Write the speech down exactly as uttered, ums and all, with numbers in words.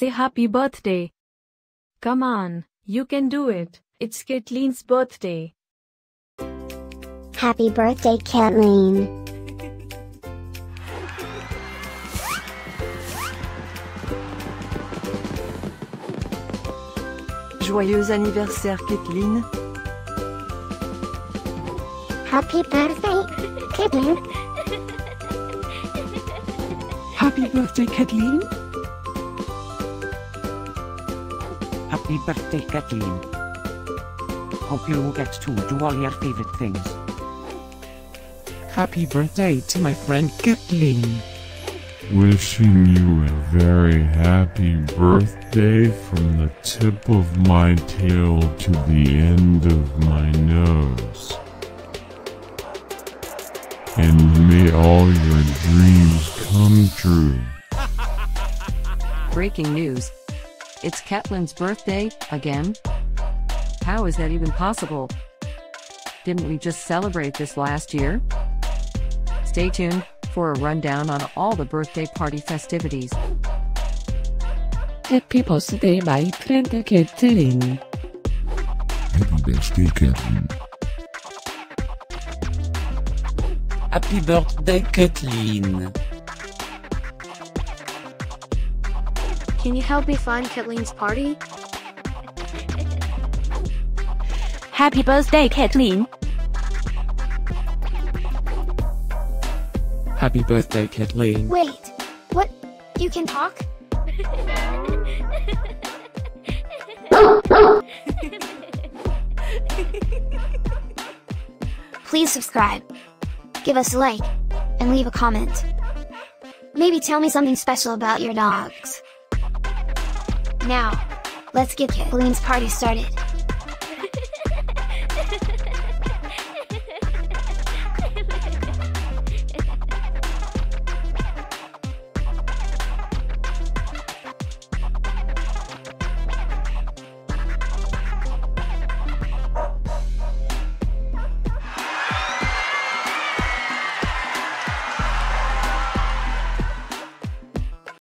say happy birthday. Come on, you can do it. It's Ketlyn's birthday. Happy birthday, Ketlyn. Joyeux anniversaire, Ketlyn. Happy birthday, Ketlyn. Happy birthday, Ketlyn. Happy birthday, Ketlyn. Hope you get to do all your favorite things. Happy birthday to my friend Ketlyn. Wishing you a very happy birthday from the tip of my tail to the end of my nose. And may all your dreams come true. Breaking news. It's Ketlyn's birthday, again? How is that even possible? Didn't we just celebrate this last year? Stay tuned for a rundown on all the birthday party festivities. Happy birthday, my friend Ketlyn. Happy birthday, Ketlyn. Happy birthday, Ketlyn. Can you help me find Ketlyn's party? Happy birthday, Ketlyn. Happy birthday, Ketlyn. Wait, what? You can talk? Please subscribe, give us a like, and leave a comment. Maybe tell me something special about your dogs. Now, let's get Ketlyn's party started.